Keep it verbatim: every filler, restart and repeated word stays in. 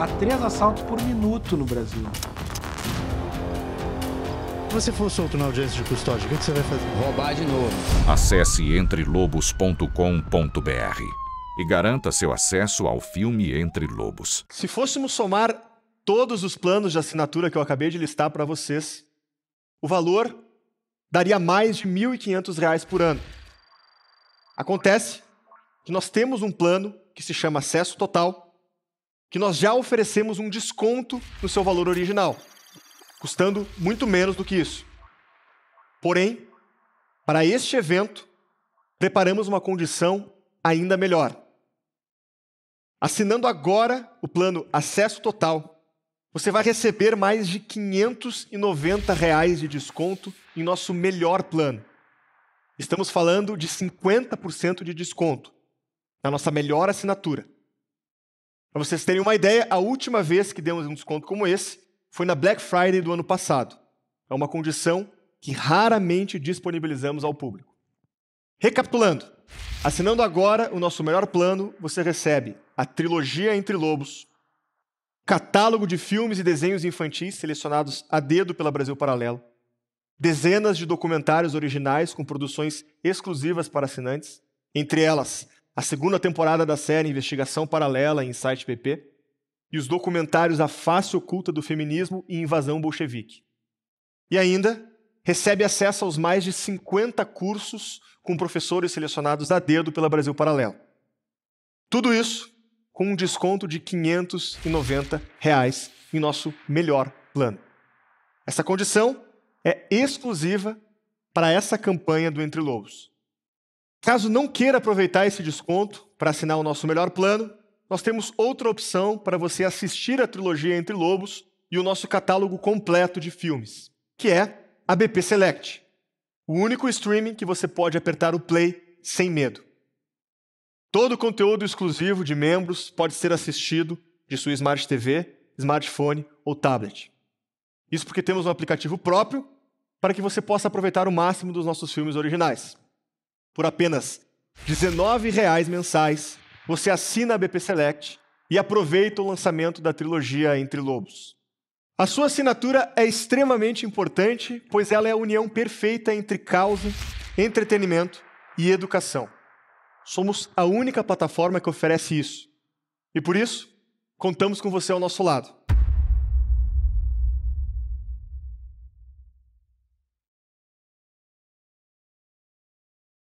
a três assaltos por minuto no Brasil. Se você for solto na audiência de custódia, o que você vai fazer? Roubar de novo. Acesse entre lobos ponto com ponto br e garanta seu acesso ao filme Entre Lobos. Se fôssemos somar todos os planos de assinatura que eu acabei de listar para vocês, o valor daria mais de mil e quinhentos reais por ano. Acontece que nós temos um plano que se chama Acesso Total, que nós já oferecemos um desconto no seu valor original, custando muito menos do que isso. Porém, para este evento, preparamos uma condição ainda melhor. Assinando agora o plano Acesso Total, você vai receber mais de quinhentos e noventa reais de desconto em nosso melhor plano. Estamos falando de cinquenta por cento de desconto na nossa melhor assinatura. Para vocês terem uma ideia, a última vez que demos um desconto como esse foi na Black Friday do ano passado. É uma condição que raramente disponibilizamos ao público. Recapitulando, assinando agora o nosso melhor plano, você recebe a trilogia Entre Lobos, catálogo de filmes e desenhos infantis selecionados a dedo pela Brasil Paralelo, dezenas de documentários originais com produções exclusivas para assinantes, entre elas a segunda temporada da série Investigação Paralela e Insight P P, e os documentários A Face Oculta do Feminismo e Invasão Bolchevique. E ainda, recebe acesso aos mais de cinquenta cursos com professores selecionados a dedo pela Brasil Paralelo. Tudo isso com um desconto de quinhentos e noventa reais em nosso melhor plano. Essa condição é exclusiva para essa campanha do Entre Lobos. Caso não queira aproveitar esse desconto para assinar o nosso melhor plano, nós temos outra opção para você assistir a trilogia Entre Lobos e o nosso catálogo completo de filmes, que é a B P Select, o único streaming que você pode apertar o play sem medo. Todo o conteúdo exclusivo de membros pode ser assistido de sua Smart T V, smartphone ou tablet. Isso porque temos um aplicativo próprio para que você possa aproveitar o máximo dos nossos filmes originais. Por apenas dezenove reais mensais, você assina a B P Select e aproveita o lançamento da trilogia Entre Lobos. A sua assinatura é extremamente importante, pois ela é a união perfeita entre causa, entretenimento e educação. Somos a única plataforma que oferece isso. E por isso, contamos com você ao nosso lado.